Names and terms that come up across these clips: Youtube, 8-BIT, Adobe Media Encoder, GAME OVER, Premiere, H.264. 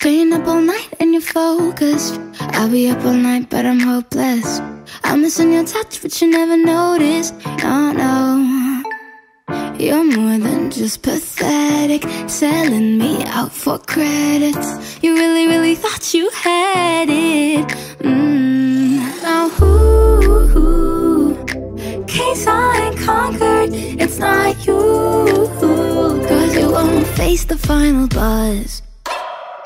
Staying up all night and you're focused. I'll be up all night but I'm hopeless. I'm missing your touch but you never notice. Oh no, you're more than just pathetic, selling me out for credits. You really, really thought you had it. Now who kings I conquered? It's not you, cause you won't face the final buzz.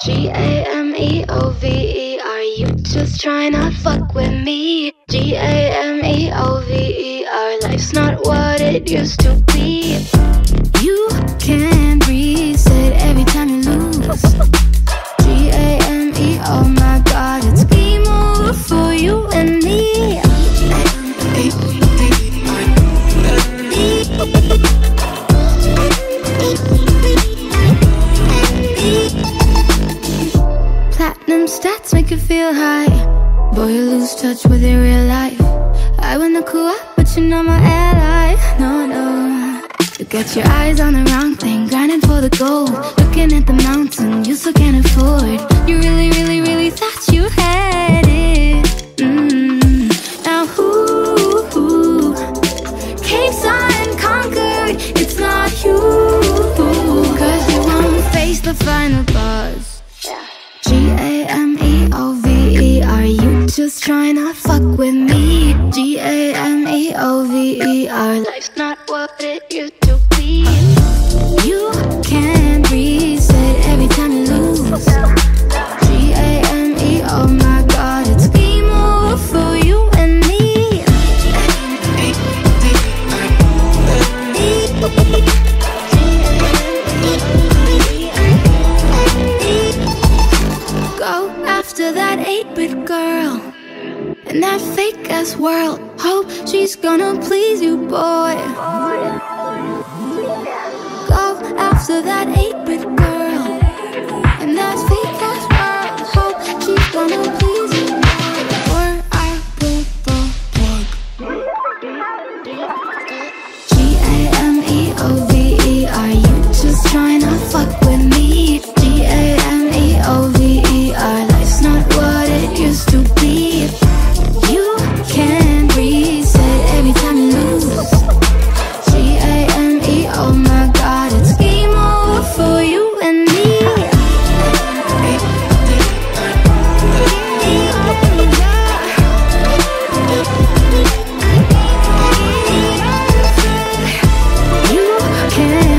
G-A-M-E-O-V-E, are you just trying to fuck with me? G-A-M-E-O-V-E, our life's not what it used to be. You can't reset every time you lose. G-A-M-E, oh my god, it's game over for you and me. Stats make you feel high. Boy, you lose touch with your real life. I wanna cool up, but you're not my ally. No, no. You got your eyes on the wrong thing, grinding for the gold, looking at the mountain you still can't afford. You really, really, really thought you had it. Now who came, saw and conquered? It's not you, cause you won't face the final boss. G-A-M-E-O-V-E, are you just trying to fuck with me? G-A-M-E-O-V-E, our life's not what it used to be. You can't reset every time you lose. G-A-M-E, oh my god, it's game over for you and me. That 8-bit girl in that fake ass world, hope she's gonna please you, boy. Go after that 8-bit girl in that fake ass world, hope she's gonna please you, boy. Or I will the G-A-M-E-O-V-E, are you just trying to fuck with me? G-A-M-E-O-V-E, are not what it used to be. You can't reset every time you lose. G-A-M-E, oh my god, it's game over for you and me. You can't